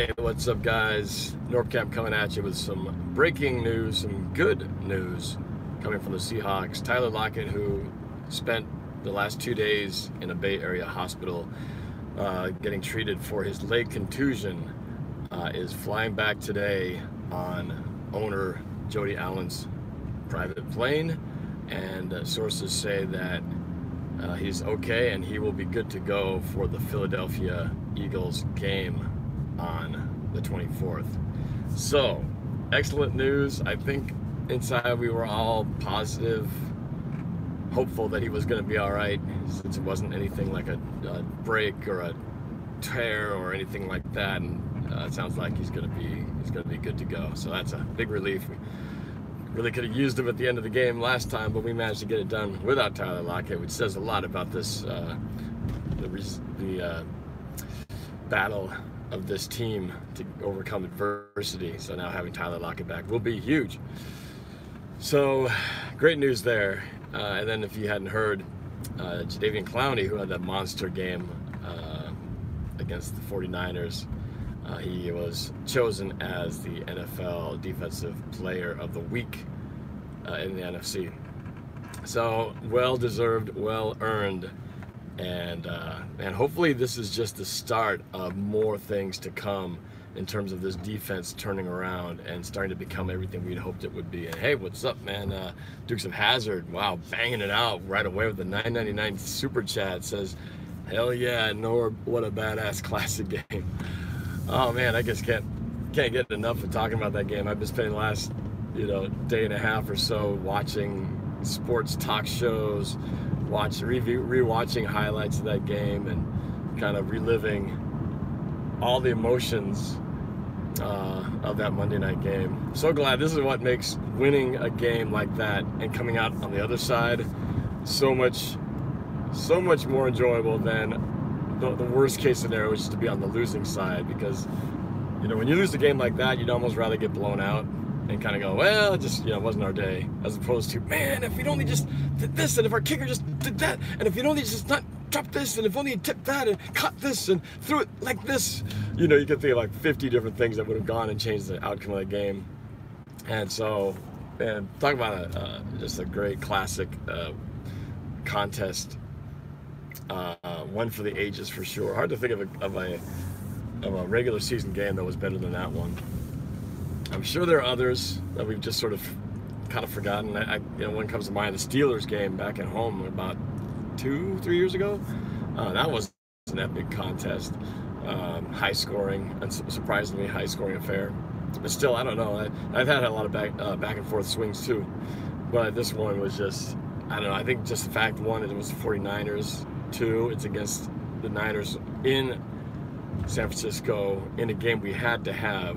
Hey, what's up, guys? Norcap coming at you with some breaking news, some good news coming from the Seahawks. Tyler Lockett, who spent the last 2 days in a Bay Area hospital getting treated for his leg contusion, is flying back today on owner Jody Allen's private plane, and sources say that he's okay and he will be good to go for the Philadelphia Eagles game on the 24th. So, excellent news. I think inside we were all positive, hopeful that he was going to be all right, since it wasn't anything like a break or a tear or anything like that. And it sounds like he's going to be good to go. So that's a big relief. We really could have used him at the end of the game last time, but we managed to get it done without Tyler Lockett, which says a lot about this the battle of this team to overcome adversity. So now having Tyler Lockett back will be huge. So great news there. And then if you hadn't heard, Jadavion Clowney, who had that monster game against the 49ers, he was chosen as the NFL Defensive Player of the Week in the NFC. So well-deserved, well-earned. And hopefully this is just the start of more things to come in terms of this defense turning around and starting to become everything we'd hoped it would be. And hey, what's up, man? Dukes of Hazzard, wow, banging it out right away with the $9.99 super chat. Says, hell yeah, Nor, what a badass classic game. Oh man, I just can't get enough of talking about that game. I've been spending the last day and a half or so watching sports talk shows, rewatching highlights of that game and kind of reliving all the emotions of that Monday night game. So glad. This is what makes winning a game like that and coming out on the other side so much more enjoyable than the worst case scenario, which is to be on the losing side. Because when you lose a game like that, you'd almost rather get blown out and kind of go, well, just, it wasn't our day, as opposed to, man, if we'd only just did this, and if our kicker just did that, and if we'd only just not dropped this, and if only he'd tipped that, and caught this, and threw it like this. You could think of like 50 different things that would have gone and changed the outcome of the game. And so, man, talk about just a great classic contest. One for the ages, for sure. Hard to think of a regular season game that was better than that one. I'm sure there are others that we've just sort of kind of forgotten. One comes to mind, the Steelers game back at home about 2-3 years ago. That was an epic contest, high scoring, and surprisingly high scoring affair. But still, I don't know. I've had a lot of back and forth swings too, but this one was just, I don't know. I think just the fact, one, it was the 49ers. Two, it's against the Niners in San Francisco in a game we had to have.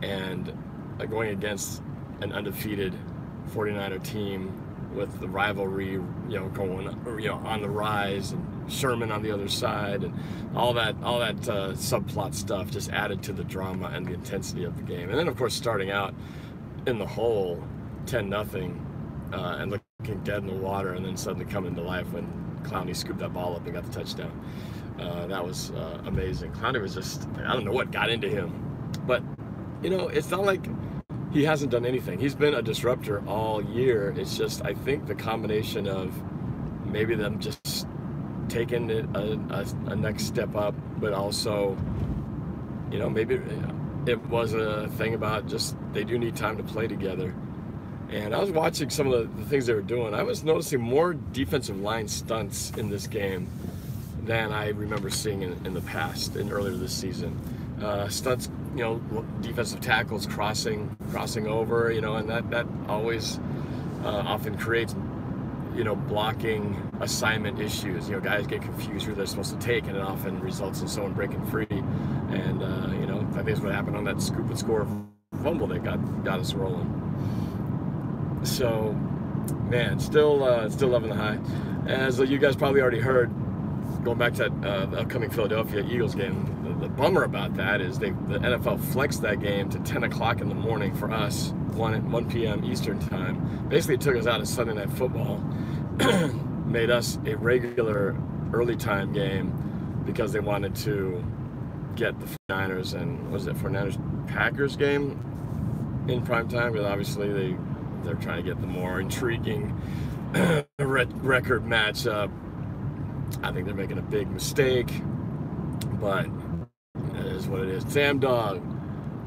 And going against an undefeated 49er team with the rivalry, going on the rise, and Sherman on the other side, and all that subplot stuff just added to the drama and the intensity of the game. And then, of course, starting out in the hole, 10-0, and looking dead in the water, and then suddenly coming to life when Clowney scooped that ball up and got the touchdown. That was amazing. Clowney was just—I don't know what got into him, but. It's not like he hasn't done anything. He's been a disruptor all year. It's just, I think, the combination of maybe them just taking it a next step up, but also, maybe it was a thing about just they do need time to play together. And I was watching some of the things they were doing. I was noticing more defensive line stunts in this game than I remember seeing in the past, and earlier this season. Stunts, defensive tackles crossing over, and that always often creates, blocking assignment issues. Guys get confused who they're supposed to take, and it often results in someone breaking free. And I think that's what happened on that scoop and score fumble that got us rolling. So, man, still loving the high. As you guys probably already heard, going back to that upcoming Philadelphia Eagles game. The bummer about that is the NFL flexed that game to 10 o'clock in the morning for us, 1 p.m. Eastern time. Basically, it took us out of Sunday Night Football, made us a regular early time game because they wanted to get the 49ers and, was it 49ers-Packers game in primetime? Because obviously they're trying to get the more intriguing record matchup. I think they're making a big mistake, but it is what it is. Sam Dog,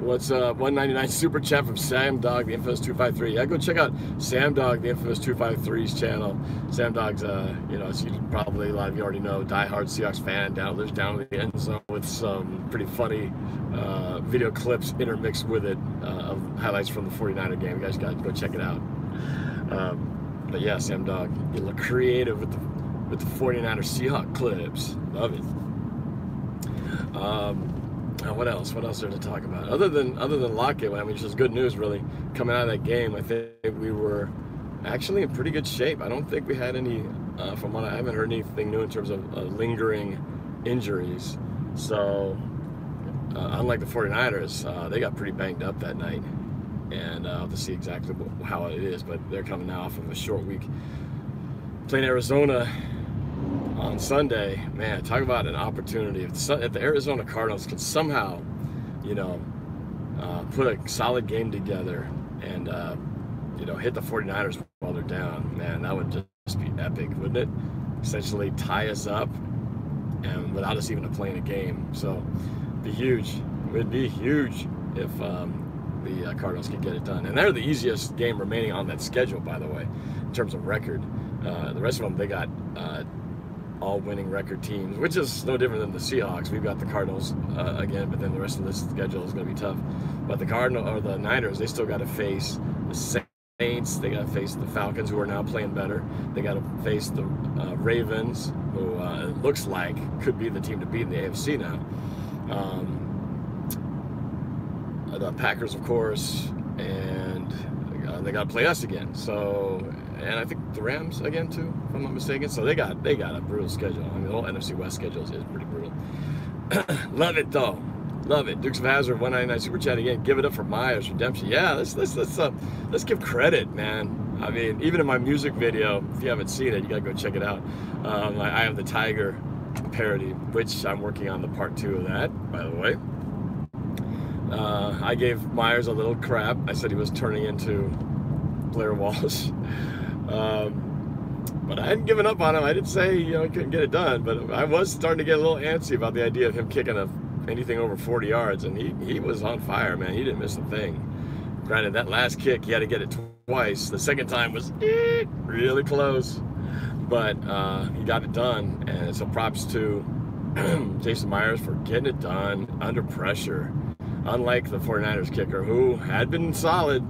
what's up? 199 super chat from Sam Dog, the infamous 253. Yeah, go check out Sam Dog, the infamous 253's channel. Sam Dog's, you know, as you probably, a lot of you already know, diehard Seahawks fan, lives down in the end zone with some pretty funny video clips intermixed with it of highlights from the 49er game. You guys got to go check it out. But yeah, Sam Dog, you look creative with the 49er Seahawk clips. Love it. What else there to talk about? Other than Lockett, I mean, just good news really coming out of that game. I think we were actually in pretty good shape. I don't think we had any, from what I haven't heard anything new in terms of lingering injuries. So unlike the 49ers, they got pretty banged up that night, and I'll have to see exactly how it is. But they're coming now off of a short week playing Arizona on Sunday. Man, talk about an opportunity. If the Arizona Cardinals can somehow, you know, put a solid game together and, you know, hit the 49ers while they're down, man, that would just be epic, wouldn't it? Essentially tie us up and without us even playing a game. So it'd be huge. It would be huge if the Cardinals could get it done. And they're the easiest game remaining on that schedule, by the way, in terms of record. The rest of them, they got all winning record teams, which is no different than the Seahawks. We've got the Cardinals again, but then the rest of this schedule is going to be tough. But the Cardinals or the Niners, they still got to face the Saints. They got to face the Falcons, who are now playing better. They got to face the Ravens, who it looks like could be the team to beat in the AFC now. The Packers, of course, and they got to play us again. So. And I think the Rams again too, if I'm not mistaken. So they got a brutal schedule. I mean, the whole NFC West schedule is pretty brutal. Love it though, love it. Dukes of Hazzard, 199 super chat again. Give it up for Myers redemption. Yeah, let's give credit, man. I mean, even in my music video, if you haven't seen it, you gotta go check it out. I have the Tiger parody, which I'm working on the part 2 of that, by the way. I gave Myers a little crap. I said he was turning into Blair Walsh. But I hadn't given up on him. I didn't say, you know, he couldn't get it done, but I was starting to get a little antsy about the idea of him kicking anything over 40 yards, and he was on fire, man. He didn't miss a thing. Granted, that last kick, he had to get it twice. The second time was really close, but he got it done, and so props to Jason Myers for getting it done under pressure, unlike the 49ers kicker, who had been solid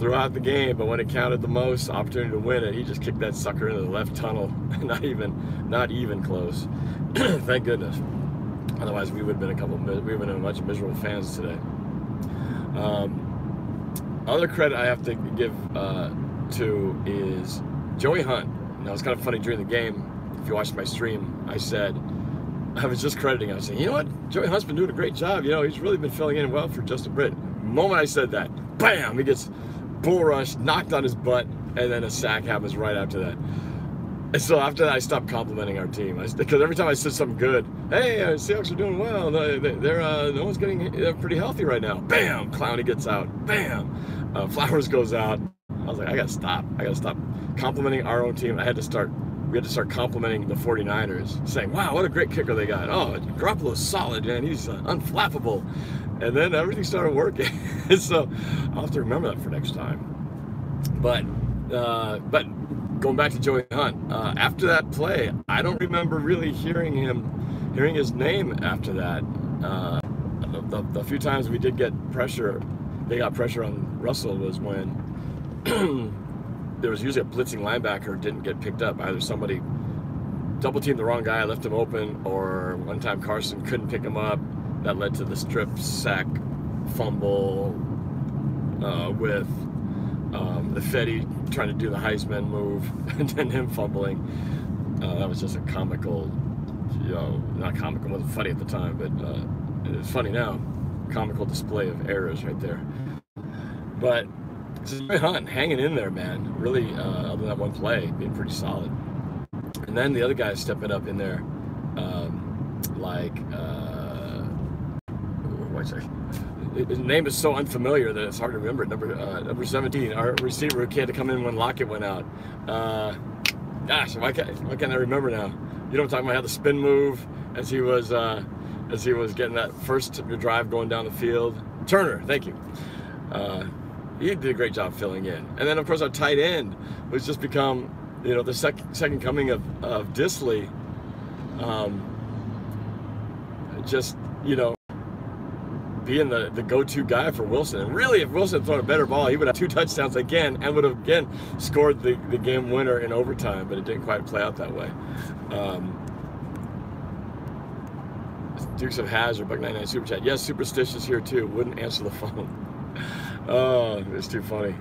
throughout the game, but when it counted the most, opportunity to win it, he just kicked that sucker into the left tunnel. Not even close. Thank goodness. Otherwise, we would have been a bunch of miserable fans today. Other credit I have to give to is Joey Hunt. Now, it's kind of funny during the game. If you watched my stream, I was just crediting, you know what? Joey Hunt's been doing a great job. You know, he's really been filling in well for Justin Britt. The moment I said that, bam! He gets bull rushed, knocked on his butt, and then a sack happens right after that. And so after that, I stopped complimenting our team, because every time I said something good, hey, Seahawks are doing well, no one's getting, they're pretty healthy right now. Bam! Clowney gets out. Bam! Flowers goes out. I was like, I gotta stop complimenting our own team. We had to start complimenting the 49ers, saying, wow, what a great kicker they got. Oh, Garoppolo's solid, man. He's unflappable. And then everything started working. So I'll have to remember that for next time. But going back to Joey Hunt, after that play, I don't remember really hearing his name after that. The few times we did get pressure, they got pressure on Russell, was when there was usually a blitzing linebacker didn't get picked up. Either somebody double-teamed the wrong guy, left him open, or one time Carson couldn't pick him up. That led to the strip sack fumble with the Fetty trying to do the Heisman move and then him fumbling. That was just a comical, you know, not comical, it wasn't funny at the time, but it's funny now. Comical display of errors right there. But Joey Hunt hanging in there, man. Really, other than that one play, being pretty solid. And then the other guys stepping up in there, like His name is so unfamiliar that it's hard to remember. Number 17, our receiver who had to come in when Lockett went out. Gosh, why can't I remember now? You know what I'm talking about? Had the spin move as he was getting that first drive going down the field. Turner, thank you. He did a great job filling in. And then, of course, our tight end, who's just become, you know, the second coming of Disley. Just, you know, being the go-to guy for Wilson. And really, if Wilson had thrown a better ball, he would have 2 touchdowns again and would have, again, scored the game winner in overtime, but it didn't quite play out that way. Dukes of Hazzard, Buck99 Super Chat. Yes, superstitious here, too. Wouldn't answer the phone. Oh, it's too funny.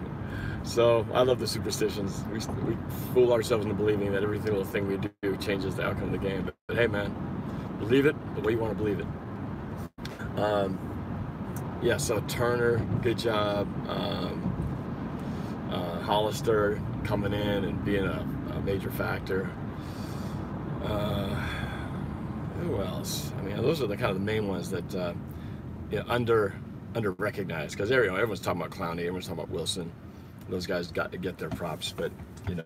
So I love the superstitions. We fool ourselves into believing that every little thing we do changes the outcome of the game. But hey, man, believe it the way you want to believe it. Yeah, so Turner, good job. Hollister coming in and being a major factor. Who else? I mean, those are the kind of the main ones that you know, under-recognized, because there you go, everyone's talking about Clowney, everyone's talking about Wilson. Those guys got to get their props, but you know,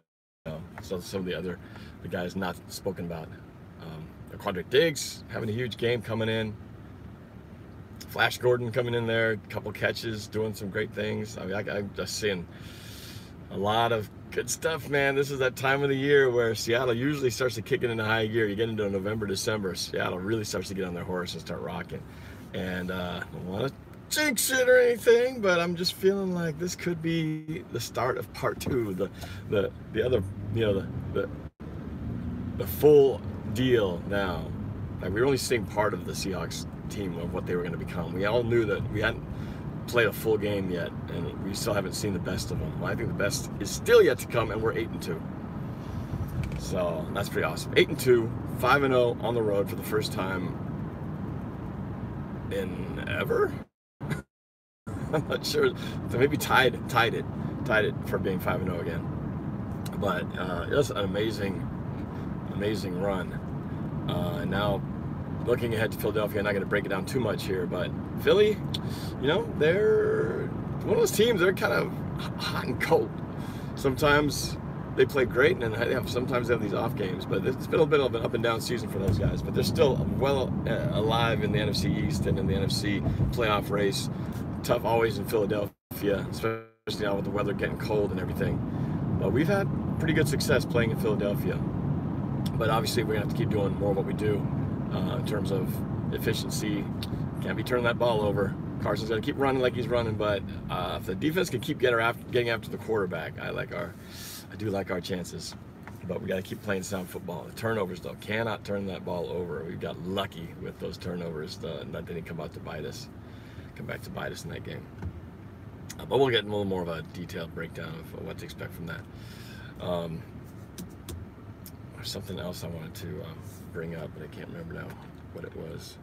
so some of the other guys not spoken about. Quandre Diggs having a huge game coming in. Flash Gordon coming in there, a couple catches, doing some great things. I mean, I'm just seeing a lot of good stuff, man. This is that time of the year where Seattle usually starts to kick it into high gear. You get into November, December, Seattle really starts to get on their horse and start rocking. And I want to jinx it or anything, but I'm just feeling like this could be the start of part two, the other, you know, the full deal now. Like, we were only seeing part of the Seahawks team of what they were going to become. We all knew that we hadn't played a full game yet, and we still haven't seen the best of them. Well, I think the best is still yet to come, and we're 8-2. So that's pretty awesome. 8-2, 5-0 on the road for the first time in ever. I'm not sure. So maybe tied it for being 5-0 again. But it was an amazing run. Now, looking ahead to Philadelphia, I'm not going to break it down too much here, but Philly, you know, they're one of those teams. They're kind of hot and cold. Sometimes they play great, and then sometimes they have these off games. But it's been a bit of an up and down season for those guys. But they're still well alive in the NFC East and in the NFC playoff race. Tough always in Philadelphia, especially now with the weather getting cold and everything. But we've had pretty good success playing in Philadelphia. But obviously we're going to have to keep doing more of what we do in terms of efficiency. Can't be turning that ball over. Carson's got to keep running like he's running, but if the defense can keep getting after the quarterback, I do like our chances. But we got to keep playing sound football. The turnovers, though, cannot turn that ball over. We got lucky with those turnovers. That didn't come back to bite us in that game. But we'll get a little more of a detailed breakdown of what to expect from that. There's something else I wanted to bring up, but I can't remember now what it was.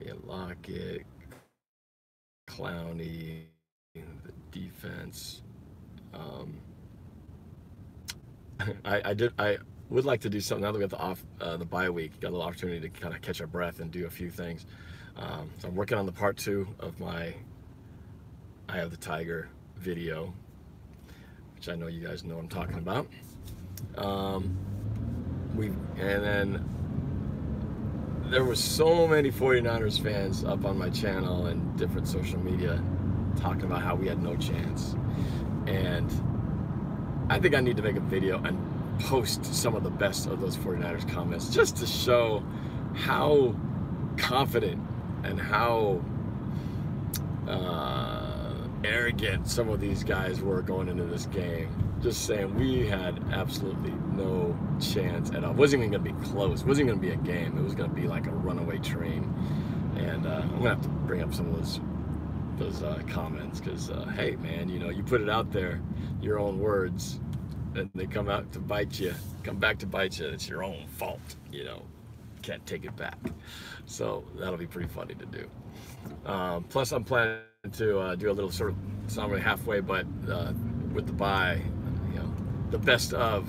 Yeah, Lockett, Clowney, the defense. I would like to do something now that we got the bye week. Got a little opportunity to kind of catch our breath and do a few things. So I'm working on the part two of my "I Have the Tiger" video, which I know you guys know what I'm talking about. And then there was so many 49ers fans up on my channel and different social media talking about how we had no chance. And I think I need to make a video and post some of the best of those 49ers comments just to show how confident and how arrogant some of these guys were going into this game. Just saying we had absolutely no chance at all. It wasn't even going to be close. It wasn't even going to be a game. It was going to be like a runaway train. And I'm going to have to bring up some of those comments because, hey, man, you know, you put it out there, your own words, and they come out to bite you, come back to bite you. It's your own fault, you know. Can't take it back. So that'll be pretty funny to do. Plus, I'm planning to do a little sort of, it's not really halfway, but with the bye, you know, the best of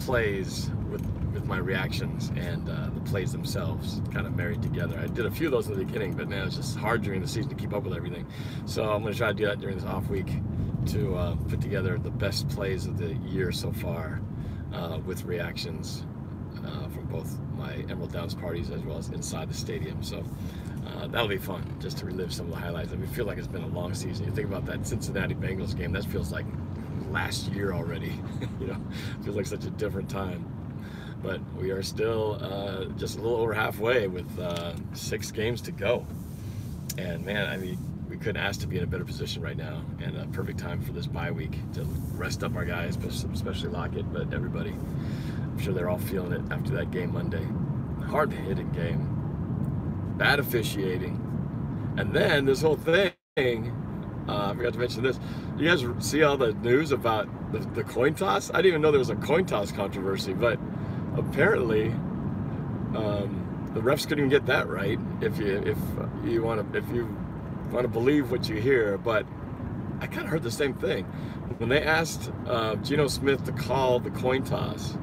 plays with my reactions and the plays themselves kind of married together. I did a few of those in the beginning, but man, it's just hard during the season to keep up with everything. So I'm going to try to do that during this off week to put together the best plays of the year so far with reactions from both my Emerald Downs parties as well as inside the stadium. So that'll be fun, just to relive some of the highlights. I mean, I feel like it's been a long season. You think about that Cincinnati Bengals game, that feels like last year already. You know, it feels like such a different time. But we are still just a little over halfway with 6 games to go. And man, I mean, we couldn't ask to be in a better position right now, and a perfect time for this bye week to rest up our guys, especially Lockett, but everybody. I'm sure they're all feeling it after that game Monday. Hard-hitting game, bad officiating, and then this whole thing. I forgot to mention this. You guys see all the news about the coin toss? I didn't even know there was a coin toss controversy, but apparently the refs couldn't even get that right. If you want to believe what you hear, but I kind of heard the same thing when they asked Geno Smith to call the coin toss.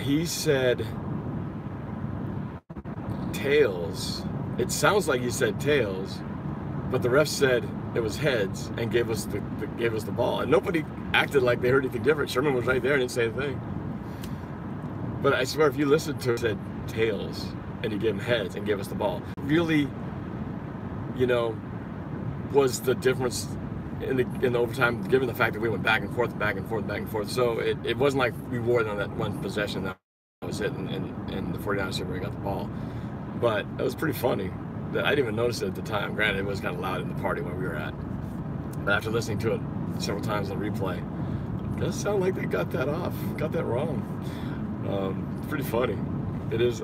He said tails. It sounds like he said tails, but the ref said it was heads and gave us the ball. And nobody acted like they heard anything different. Sherman was right there and didn't say a thing. But I swear, if you listened to it, it said tails, and he gave him heads and gave us the ball. Really, you know, was the difference in the overtime, given the fact that we went back and forth, back and forth, back and forth. So it wasn't like we wore it on that one possession. That was it, and the 49ers got the ball. But it was pretty funny. That I didn't even notice it at the time. Granted, it was kind of loud in the party where we were at. But after listening to it several times on replay, it does sound like they got that off, got that wrong. Pretty funny. It is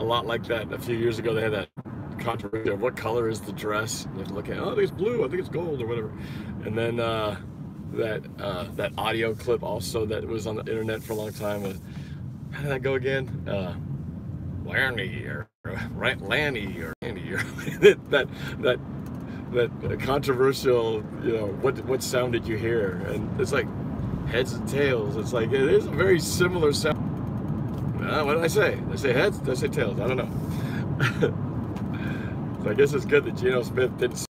a lot like that. A few years ago, they had that controversy of what color is the dress. You have to look at, oh, I think it's blue, I think it's gold, or whatever. And then that audio clip also that was on the internet for a long time was, how did that go again? Lanny or right, Lanny or Andy or that controversial, you know, what sound did you hear? And it's like heads and tails. It's like it is a very similar sound. What did I say? Did I say heads? Did I say tails? I don't know. So I guess it's good that Geno Smith didn't.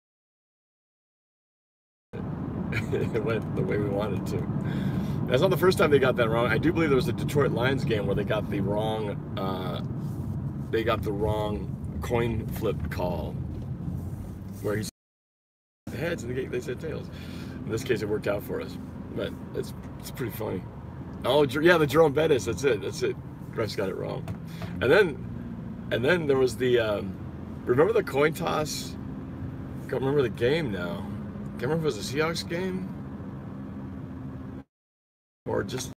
It went the way we wanted to. That's not the first time they got that wrong. I do believe there was a Detroit Lions game where they got the wrong. They got the wrong coin flip call, where he said heads and they said tails. In this case, it worked out for us, but it's pretty funny. Oh yeah, the Jerome Bettis. That's it. Refs got it wrong, and then there was the remember the coin toss. Can't remember the game now. Can't remember if it was a Seahawks game or just.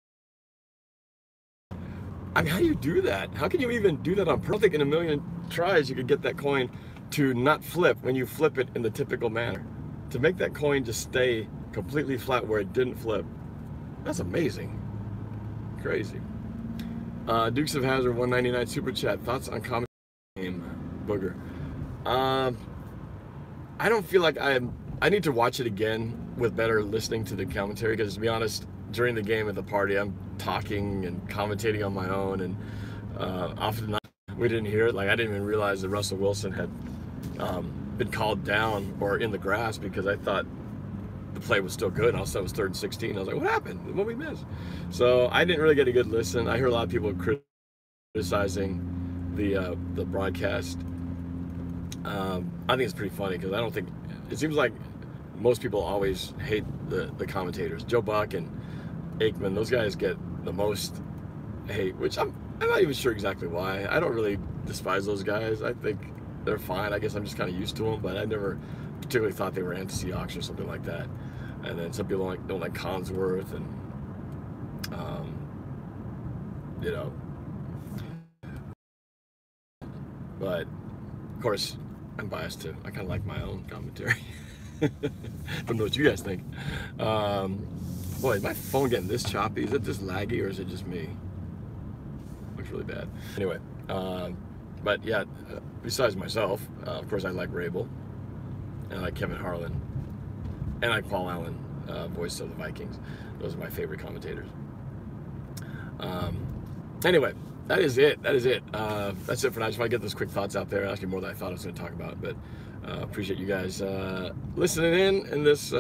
I mean, how do you do that? How can you even do that on purpose? I don't think in a million tries you could get that coin to not flip when you flip it in the typical manner. To make that coin just stay completely flat where it didn't flip, that's amazing. Crazy. Dukes of Hazzard, 199 Super Chat. Thoughts on comedy game, Booger? I don't feel like I need to watch it again with better listening to the commentary, because to be honest, during the game at the party, I'm talking and commentating on my own, and often we didn't hear it. Like, I didn't even realize that Russell Wilson had been called down or in the grass, because I thought the play was still good. And also, it was 3rd and 16. I was like, what happened? What did we miss? So I didn't really get a good listen. I hear a lot of people criticizing the broadcast. I think it's pretty funny, because I don't think it seems like most people always hate the commentators. Joe Buck and Aikman, those guys get the most hate, which I'm not even sure exactly why. I don't really despise those guys. I think they're fine. I guess I'm just kind of used to them, but I never particularly thought they were anti-Seahawks or something like that. And then some people don't like Collinsworth and, you know. But, of course, I'm biased too. I kind of like my own commentary. I don't know what you guys think. Boy, is my phone getting this choppy? Is it this laggy, or is it just me? Looks really bad. Anyway, but yeah, besides myself, of course I like Rabel, and I like Kevin Harlan, and I like Paul Allen, voice of the Vikings. Those are my favorite commentators. Anyway, that is it. That's it for now. I just want to get those quick thoughts out there. Actually, more than I thought I was going to talk about. But appreciate you guys listening in this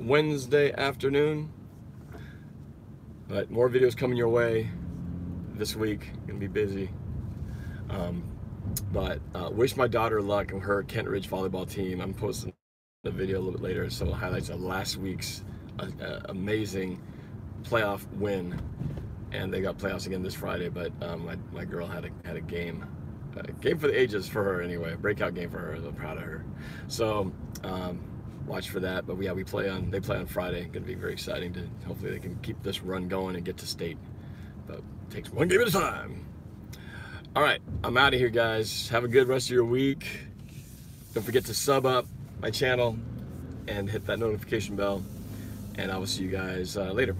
Wednesday afternoon. All right, more videos coming your way this week. Going to be busy. But wish my daughter luck and her Kent Ridge volleyball team. I'm posting the video a little bit later. Some highlights of last week's amazing playoff win. And they got playoffs again this Friday, but my girl had a game. A game for the ages for her anyway. A breakout game for her. I'm proud of her. So watch for that. But yeah, they play on Friday. It's gonna be very exciting to hopefully they can keep this run going and get to state. But it takes one game at a time. All right, I'm out of here, guys. Have a good rest of your week. Don't forget to sub up my channel and hit that notification bell. And I will see you guys later.